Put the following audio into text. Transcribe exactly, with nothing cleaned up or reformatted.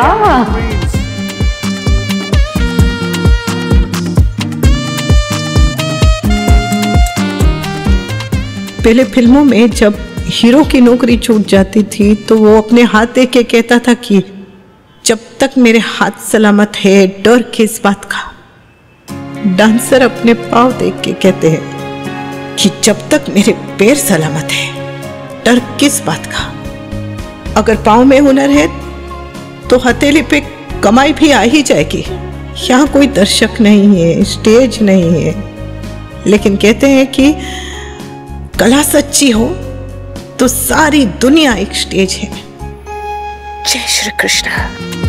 Ah. पहले फिल्मों में जब हीरो की नौकरी छूट जाती थी तो वो अपने हाथ देख के कहता था कि जब तक मेरे हाथ सलामत है डर किस बात का। डांसर अपने पाँव देख के कहते हैं कि जब तक मेरे पैर सलामत है डर किस बात का। अगर पाँव में हुनर है तो हथेली पे कमाई भी आ ही जाएगी। यहाँ कोई दर्शक नहीं है, स्टेज नहीं है, लेकिन कहते हैं कि कला सच्ची हो तो सारी दुनिया एक स्टेज है। जय श्री कृष्ण।